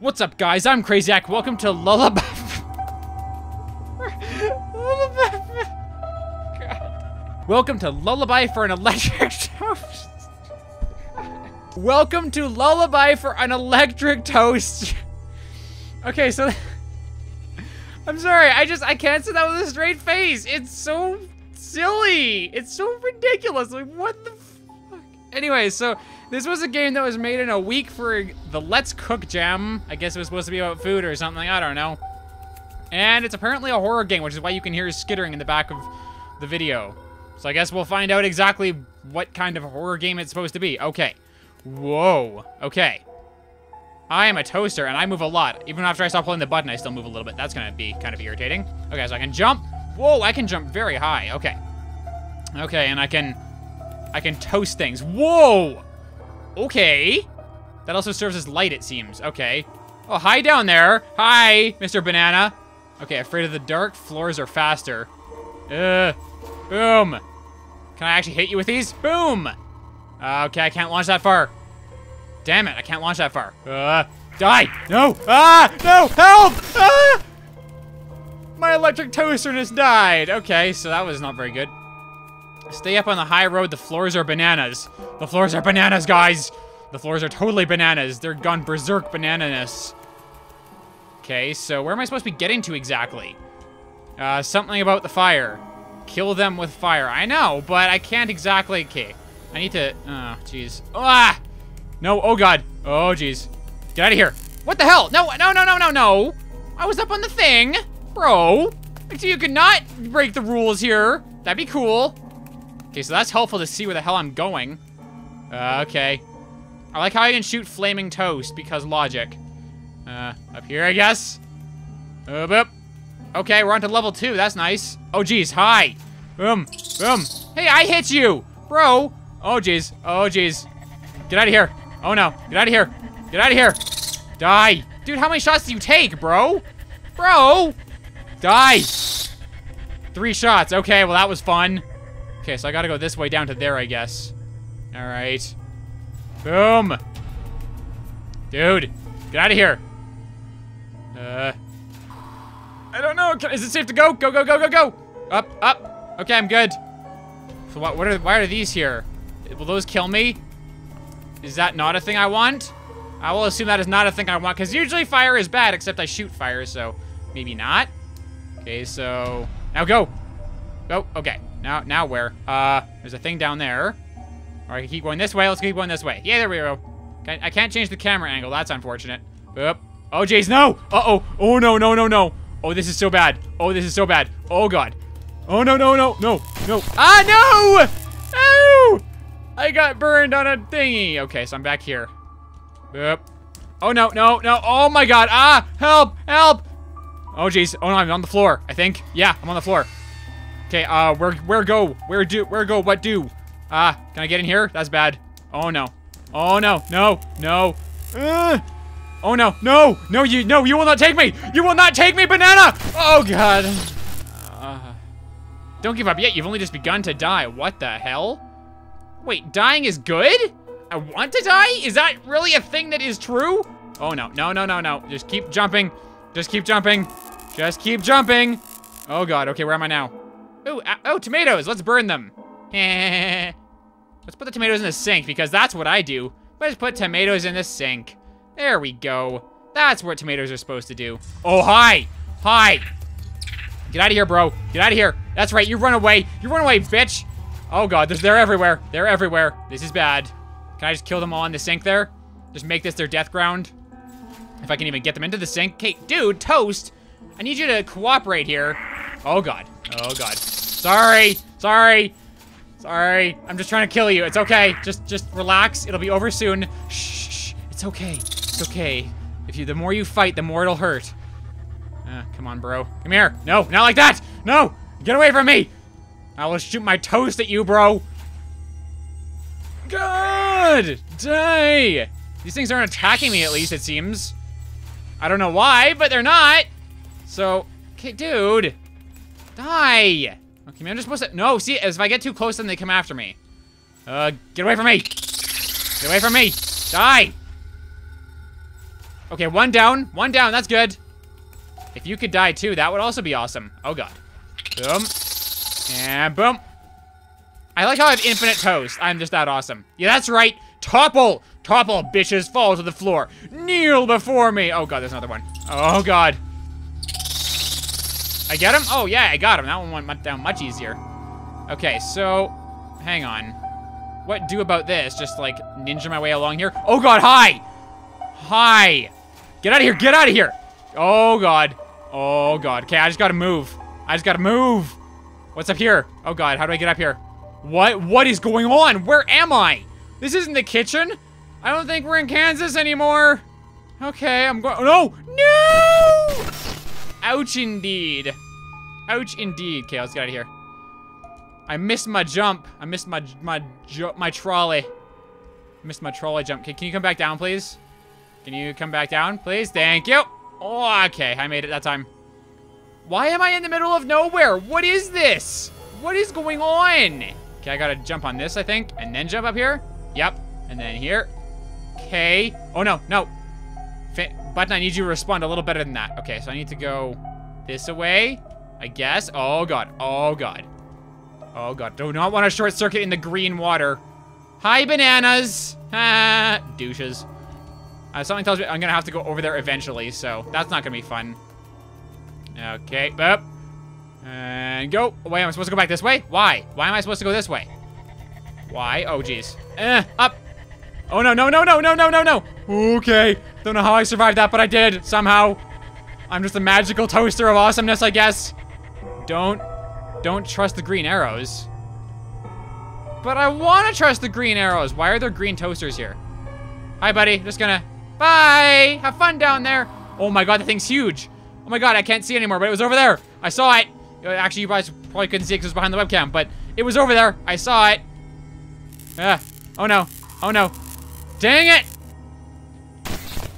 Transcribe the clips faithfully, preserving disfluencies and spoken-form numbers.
What's up, guys? I'm Craziac. Welcome to Lullaby. God. Welcome to Lullaby for an Electric Toaster. Welcome to Lullaby for an Electric Toaster. Okay, so I'm sorry. I just I can't say that with a straight face. It's so silly. It's so ridiculous. Like, what the fuck? Anyway, so this was a game that was made in a week for the Let's Cook Jam. I guess it was supposed to be about food or something. I don't know. And it's apparently a horror game, which is why you can hear skittering in the back of the video. So I guess we'll find out exactly what kind of horror game it's supposed to be. Okay. Whoa. Okay. I am a toaster, and I move a lot. Even after I stop holding the button, I still move a little bit. That's gonna be kind of irritating. Okay, so I can jump. Whoa, I can jump very high. Okay. Okay, and I can... I can toast things. Whoa! Okay. That also serves as light, it seems. Okay. Oh, hi down there. Hi, Mister Banana. Okay, afraid of the dark. Floors are faster. Uh, boom. Can I actually hit you with these? Boom. Uh, okay, I can't launch that far. Damn it, I can't launch that far. Uh, die. No. Ah, no, help. Ah! My electric toaster just died. Okay, so that was not very good. Stay up on the high road. The floors are bananas. The floors are bananas, guys. The floors are totally bananas. They're gone berserk banananess. Okay, so where am I supposed to be getting to exactly? Uh, something about the fire. Kill them with fire. I know, but I can't exactly... Okay, I need to... Oh, jeez. Ah! No, oh god. Oh, jeez. Get out of here. What the hell? No, no, no, no, no, no. I was up on the thing. Bro. So you could not break the rules here. That'd be cool. Okay, so that's helpful to see where the hell I'm going. Uh, okay. I like how I didn't shoot flaming toast, because logic. Uh, up here, I guess. Uh, boop. Okay, we're on to level two. That's nice. Oh, jeez. Hi. Boom. Boom. Hey, I hit you, bro. Oh, jeez. Oh, jeez. Get out of here. Oh, no. Get out of here. Get out of here. Die. Dude, how many shots do you take, bro? Bro. Die. Three shots. Okay, well, that was fun. Okay, so I gotta go this way down to there, I guess. All right. Boom. Dude. Get out of here. Uh, I don't know. Is it safe to go? Go, go, go, go, go. Up, up. Okay, I'm good. So what? What are? Why are these here? Will those kill me? Is that not a thing I want? I will assume that is not a thing I want, because usually fire is bad, except I shoot fire, so maybe not. Okay, so now go. Go. Okay. Now, now where? Uh, there's a thing down there. All right, keep going this way. Let's keep going this way. Yeah, there we go. I can't change the camera angle. That's unfortunate. Boop. Oh, jeez, no! Uh-oh. Oh, no, no, no, no. Oh, this is so bad. Oh, this is so bad. Oh, God. Oh, no, no, no, no, no. Ah, no! No! I got burned on a thingy. Okay, so I'm back here. Boop. Oh, no, no, no. Oh, my God. Ah, help, help. Oh, jeez. Oh, no, I'm on the floor, I think. Yeah, I'm on the floor. Okay, uh, where, where go? Where do, where go? What do? Ah, uh, can I get in here? That's bad. Oh, no. Oh no, no, no. Uh, oh no, no, no, you no, you will not take me! You will not take me, banana! Oh god. Uh, don't give up yet, you've only just begun to die. What the hell? Wait, dying is good? I want to die? Is that really a thing that is true? Oh no, no, no, no, no. Just keep jumping. Just keep jumping. Just keep jumping. Oh god, okay, where am I now? Ooh, uh, oh, tomatoes, let's burn them. Heh. Let's put the tomatoes in the sink, because that's what I do. Let's put tomatoes in the sink. There we go. That's what tomatoes are supposed to do. Oh, hi. Hi. Get out of here, bro. Get out of here. That's right. You run away. You run away, bitch. Oh, God. They're everywhere. They're everywhere. This is bad. Can I just kill them all in the sink there? Just make this their death ground? If I can even get them into the sink. Okay, dude, toast. I need you to cooperate here. Oh, God. Oh, God. Sorry. Sorry. Sorry, I'm just trying to kill you. It's okay. Just, just relax. It'll be over soon. Shh. It's okay. It's okay. If you, the more you fight, the more it'll hurt. Uh, come on, bro. Come here. No, not like that. No, get away from me. I will shoot my toast at you, bro. God, die. These things aren't attacking me, at least it seems. I don't know why, but they're not. So, okay, dude, die. Okay, man, I'm just supposed to- No, see, if I get too close, then they come after me. Uh, get away from me! Get away from me! Die! Okay, one down. One down. That's good. If you could die too, that would also be awesome. Oh, God. Boom. And boom. I like how I have infinite toast. I'm just that awesome. Yeah, that's right. Topple. Topple, bitches. Fall to the floor. Kneel before me. Oh, God. There's another one. Oh, God. I get him? Oh, yeah. I got him. That one went down much easier. Okay, so... hang on. What do about this? Just, like, ninja my way along here. Oh, God. Hi. Hi. Get out of here. Get out of here. Oh, God. Oh, God. Okay, I just gotta move. I just gotta move. What's up here? Oh, God. How do I get up here? What? What is going on? Where am I? This isn't the kitchen. I don't think we're in Kansas anymore. Okay, I'm going... no! No! Ouch, indeed. Ouch, indeed. Okay, let's get out of here. I missed my jump. I missed my my my trolley. I missed my trolley jump. Okay, can you come back down, please? Can you come back down, please? Thank you. Oh, okay. I made it that time. Why am I in the middle of nowhere? What is this? What is going on? Okay, I gotta jump on this, I think, and then jump up here. Yep, and then here. Okay. Oh, no, no. F button, I need you to respond a little better than that. Okay, so I need to go this away, I guess. Oh, God. Oh, God. Oh, God. Do not want a short circuit in the green water. Hi, bananas. Ha, douches. Uh, something tells me I'm gonna have to go over there eventually, so that's not gonna be fun. Okay, up. And go. Wait, am I supposed to go back this way? Why? Why am I supposed to go this way? Why? Oh, jeez. Eh, up. Oh, no, no, no, no, no, no, no, no. Okay. Don't know how I survived that, but I did, somehow. I'm just a magical toaster of awesomeness, I guess. Don't, don't trust the green arrows. But I wanna trust the green arrows. Why are there green toasters here? Hi, buddy. Just gonna... bye! Have fun down there! Oh my God, that thing's huge! Oh my God, I can't see anymore, but it was over there! I saw it! Actually, you guys probably couldn't see it because it was behind the webcam, but it was over there! I saw it! Ah. Oh no. Oh no. Dang it!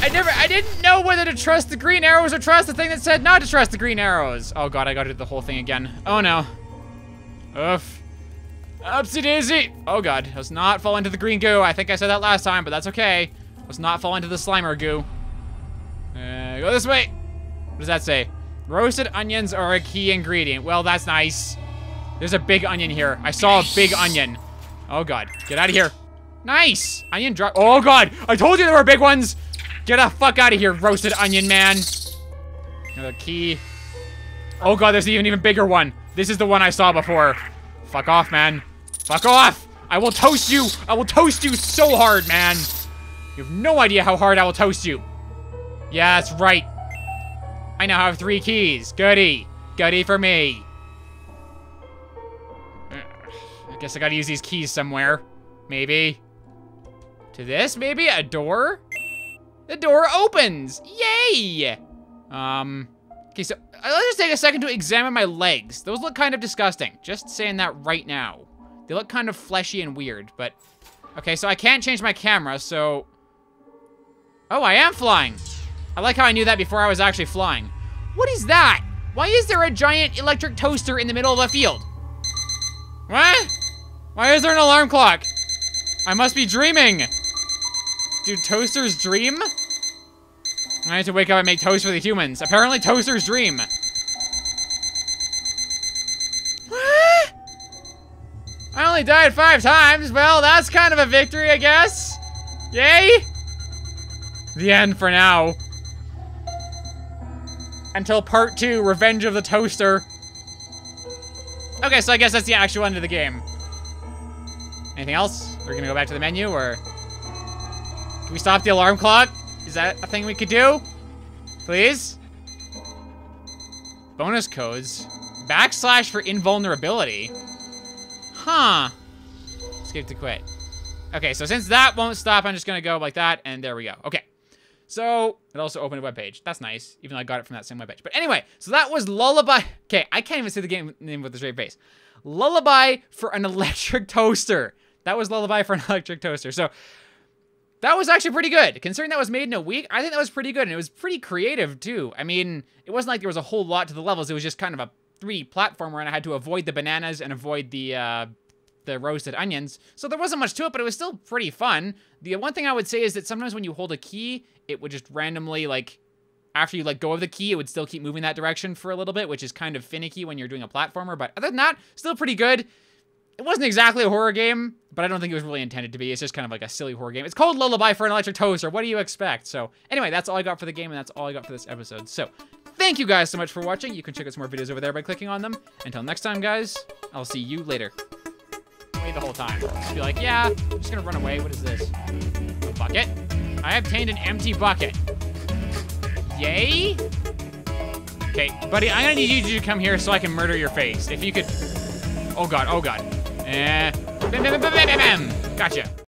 I never- I didn't know whether to trust the green arrows or trust the thing that said not to trust the green arrows! Oh God, I gotta do the whole thing again. Oh no. Oof. Upsy-daisy! Oh God, let's not fall into the green goo. I think I said that last time, but that's okay. Let's not fall into the Slimer goo. Uh, go this way. What does that say? Roasted onions are a key ingredient. Well, that's nice. There's a big onion here. I saw a big onion. Oh, God. Get out of here. Nice. Onion drop. Oh, God. I told you there were big ones. Get the fuck out of here, roasted onion man. Another key. Oh, God. There's an even, even bigger one. This is the one I saw before. Fuck off, man. Fuck off. I will toast you. I will toast you so hard, man. You have no idea how hard I will toast you. Yeah, that's right. I now have three keys. Goody. Goody for me. I guess I gotta use these keys somewhere. Maybe. To this, maybe? A door? The door opens. Yay! Um, okay, so let's just take a second to examine my legs. Those look kind of disgusting. Just saying that right now. They look kind of fleshy and weird, but... okay, so I can't change my camera, so... oh, I am flying. I like how I knew that before I was actually flying. What is that? Why is there a giant electric toaster in the middle of a field? What? Why is there an alarm clock? I must be dreaming. Do toasters dream? I need to wake up and make toast for the humans. Apparently toasters dream. What? I only died five times. Well, that's kind of a victory, I guess. Yay. The end for now. Until part two, Revenge of the Toaster. Okay, so I guess that's the actual end of the game. Anything else? We're gonna go back to the menu, or... can we stop the alarm clock? Is that a thing we could do? Please? Bonus codes. Backslash for invulnerability. Huh. Skip to quit. Okay, so since that won't stop, I'm just gonna go like that, and there we go. Okay. So, it also opened a webpage. That's nice, even though I got it from that same webpage. But anyway, so that was Lullaby. Okay, I can't even say the game name with a straight face. Lullaby for an Electric Toaster. That was Lullaby for an Electric Toaster. So, that was actually pretty good. Considering that was made in a week, I think that was pretty good. And it was pretty creative, too. I mean, it wasn't like there was a whole lot to the levels. It was just kind of a three D platformer, and I had to avoid the bananas and avoid the uh, the roasted onions. So there wasn't much to it, but it was still pretty fun. The one thing I would say is that sometimes when you hold a key, it would just randomly, like, after you let go of the key, it would still keep moving that direction for a little bit, which is kind of finicky when you're doing a platformer. But other than that, still pretty good. It wasn't exactly a horror game, but I don't think it was really intended to be. It's just kind of like a silly horror game. It's called Lullaby for an Electric Toaster. What do you expect? So anyway, that's all I got for the game, and that's all I got for this episode. So thank you guys so much for watching. You can check out some more videos over there by clicking on them. Until next time, guys, I'll see you later. Wait the whole time. Just be like, yeah, I'm just gonna run away. What is this? A bucket? I obtained an empty bucket. Yay? Okay, buddy, I'm gonna need you to come here so I can murder your face. If you could... Oh, God. Oh, God. Eh. Bam, bam, bam, bam, bam, bam. Gotcha.